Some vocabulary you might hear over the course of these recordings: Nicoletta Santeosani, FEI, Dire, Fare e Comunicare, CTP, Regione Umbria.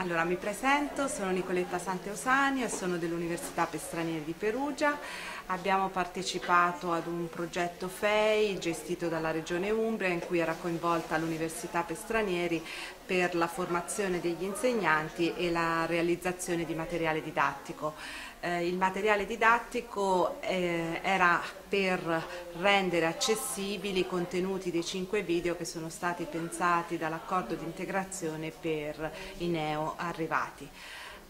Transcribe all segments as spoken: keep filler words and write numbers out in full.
Allora, mi presento, sono Nicoletta Santeosani e sono dell'Università per Stranieri di Perugia. Abbiamo partecipato ad un progetto F E I gestito dalla Regione Umbria in cui era coinvolta l'Università per Stranieri per la formazione degli insegnanti e la realizzazione di materiale didattico. Eh, il materiale didattico eh, era per rendere accessibili i contenuti dei cinque video che sono stati pensati dall'accordo di integrazione per i neoarrivati.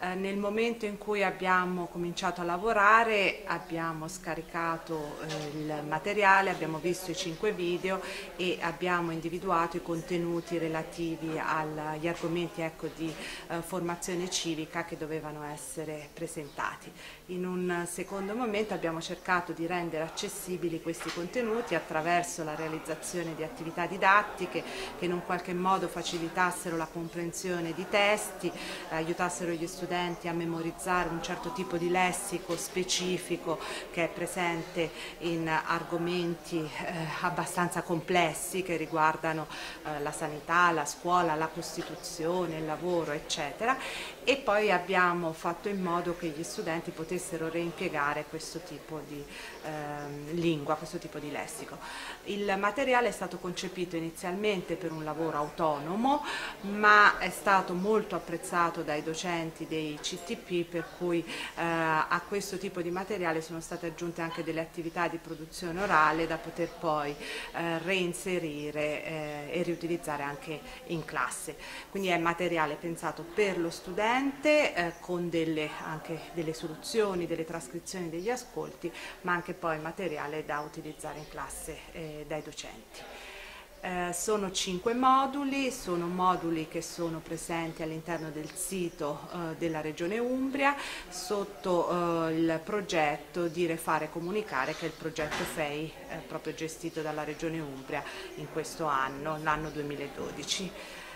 Nel momento in cui abbiamo cominciato a lavorare abbiamo scaricato il materiale, abbiamo visto i cinque video e abbiamo individuato i contenuti relativi agli argomenti ecco, di eh, formazione civica che dovevano essere presentati. In un secondo momento abbiamo cercato di rendere accessibili questi contenuti attraverso la realizzazione di attività didattiche che in un qualche modo facilitassero la comprensione di testi, aiutassero gli studenti a memorizzare un certo tipo di lessico specifico che è presente in argomenti eh, abbastanza complessi che riguardano eh, la sanità, la scuola, la Costituzione, il lavoro, eccetera, e poi abbiamo fatto in modo che gli studenti potessero reimpiegare questo tipo di eh, lingua, questo tipo di lessico. Il materiale è stato concepito inizialmente per un lavoro autonomo, ma è stato molto apprezzato dai docenti dei C T P, per cui eh, a questo tipo di materiale sono state aggiunte anche delle attività di produzione orale da poter poi eh, reinserire eh, e riutilizzare anche in classe. Quindi è materiale pensato per lo studente eh, con delle, anche delle soluzioni, delle trascrizioni degli ascolti, ma anche poi materiale da utilizzare in classe eh, dai docenti. Eh, sono cinque moduli, sono moduli che sono presenti all'interno del sito eh, della Regione Umbria sotto eh, il progetto Dire, Fare e Comunicare, che è il progetto F E I eh, proprio gestito dalla Regione Umbria in questo anno, l'anno duemiladodici.